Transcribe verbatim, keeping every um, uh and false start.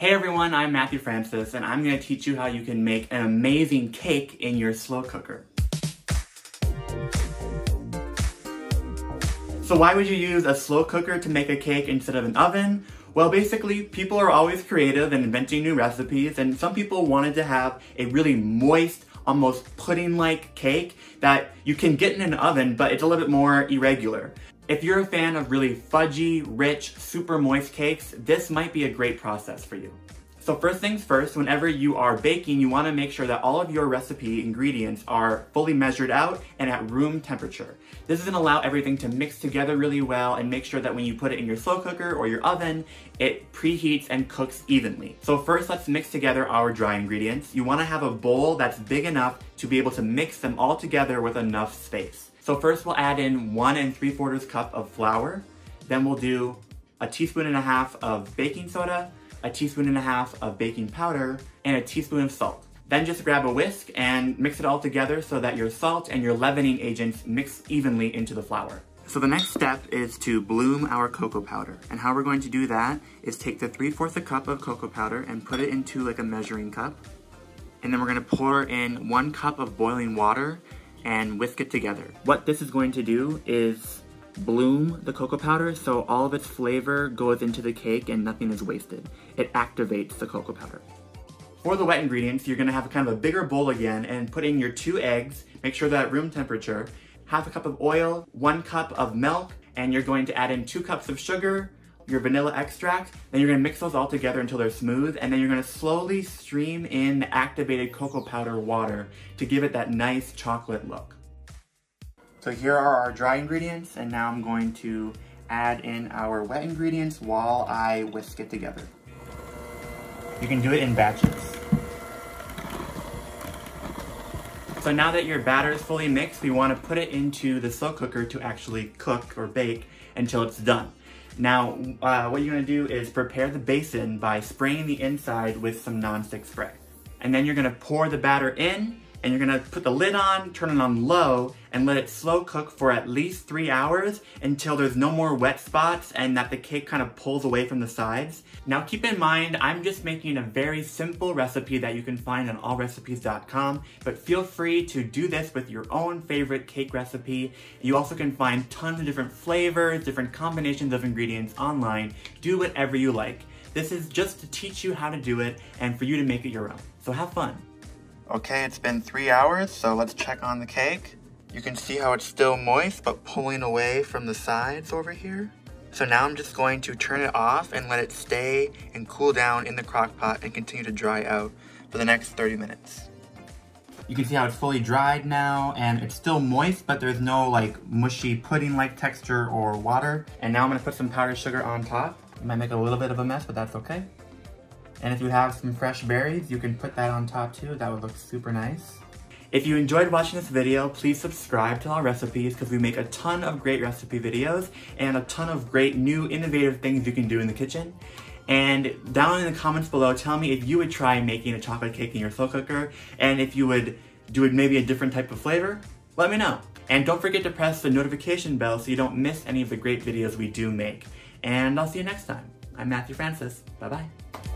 Hey everyone, I'm Matthew Francis, and I'm going to teach you how you can make an amazing cake in your slow cooker. So why would you use a slow cooker to make a cake instead of an oven? Well, basically, people are always creative and inventing new recipes, and some people wanted to have a really moist, almost pudding-like cake that you can get in an oven, but it's a little bit more irregular. If you're a fan of really fudgy, rich, super moist cakes, this might be a great process for you. So first things first, whenever you are baking, you want to make sure that all of your recipe ingredients are fully measured out and at room temperature. This is going to allow everything to mix together really well and make sure that when you put it in your slow cooker or your oven, it preheats and cooks evenly. So first, let's mix together our dry ingredients. You want to have a bowl that's big enough to be able to mix them all together with enough space. So first we'll add in one and three quarters cup of flour. Then we'll do a teaspoon and a half of baking soda, a teaspoon and a half of baking powder, and a teaspoon of salt. Then just grab a whisk and mix it all together so that your salt and your leavening agents mix evenly into the flour. So the next step is to bloom our cocoa powder. And how we're going to do that is take the three-fourths a cup of cocoa powder and put it into like a measuring cup. And then we're gonna pour in one cup of boiling water and whisk it together. What this is going to do is bloom the cocoa powder so all of its flavor goes into the cake and nothing is wasted. It activates the cocoa powder. For the wet ingredients, you're gonna have kind of a bigger bowl again and put in your two eggs, make sure they're at room temperature, half a cup of oil, one cup of milk, and you're going to add in two cups of sugar, your vanilla extract, then you're gonna mix those all together until they're smooth, and then you're gonna slowly stream in the activated cocoa powder water to give it that nice chocolate look. So here are our dry ingredients, and now I'm going to add in our wet ingredients while I whisk it together. You can do it in batches. So now that your batter is fully mixed, we wanna put it into the slow cooker to actually cook or bake until it's done. Now, uh, what you're gonna do is prepare the basin by spraying the inside with some nonstick spray. And then you're gonna pour the batter in, and you're gonna put the lid on, turn it on low, and let it slow cook for at least three hours until there's no more wet spots and that the cake kind of pulls away from the sides. Now keep in mind, I'm just making a very simple recipe that you can find on all recipes dot com, but feel free to do this with your own favorite cake recipe. You also can find tons of different flavors, different combinations of ingredients online. Do whatever you like. This is just to teach you how to do it and for you to make it your own. So have fun. Okay, it's been three hours, so let's check on the cake. You can see how it's still moist, but pulling away from the sides over here. So now I'm just going to turn it off and let it stay and cool down in the crock pot and continue to dry out for the next thirty minutes. You can see how it's fully dried now, and it's still moist, but there's no like mushy pudding-like texture or water. And now I'm gonna put some powdered sugar on top. It might make a little bit of a mess, but that's okay. And if you have some fresh berries, you can put that on top too. That would look super nice. If you enjoyed watching this video, please subscribe to All Recipes because we make a ton of great recipe videos and a ton of great new innovative things you can do in the kitchen. And down in the comments below, tell me if you would try making a chocolate cake in your slow cooker and if you would do it maybe a different type of flavor. Let me know. And don't forget to press the notification bell so you don't miss any of the great videos we do make. And I'll see you next time. I'm Matthew Francis. Bye-bye.